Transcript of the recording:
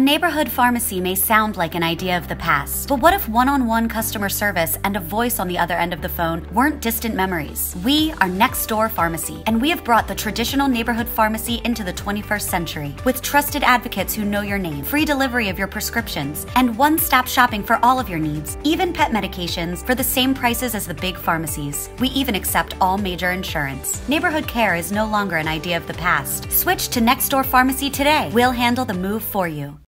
A neighborhood pharmacy may sound like an idea of the past, but what if one-on-one customer service and a voice on the other end of the phone weren't distant memories? We are Next Door Pharmacy, and we have brought the traditional neighborhood pharmacy into the 21st century with trusted advocates who know your name, free delivery of your prescriptions, and one-stop shopping for all of your needs, even pet medications, for the same prices as the big pharmacies. We even accept all major insurance. Neighborhood care is no longer an idea of the past. Switch to Next Door Pharmacy today. We'll handle the move for you.